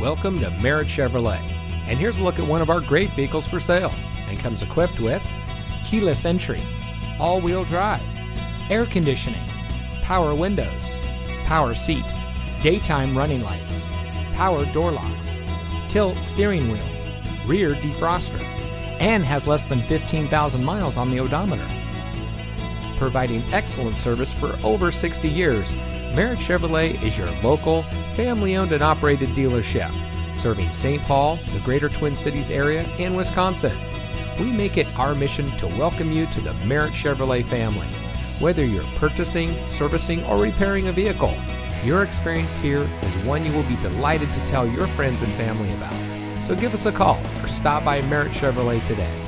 Welcome to Merit Chevrolet, and here's a look at one of our great vehicles for sale, and comes equipped with keyless entry, all-wheel drive, air conditioning, power windows, power seat, daytime running lights, power door locks, tilt steering wheel, rear defroster, and has less than 15,000 miles on the odometer. Providing excellent service for over 60 years, Merit Chevrolet is your local, family-owned and operated dealership, serving St. Paul, the greater Twin Cities area, and Wisconsin. We make it our mission to welcome you to the Merit Chevrolet family. Whether you're purchasing, servicing, or repairing a vehicle, your experience here is one you will be delighted to tell your friends and family about. So give us a call or stop by Merit Chevrolet today.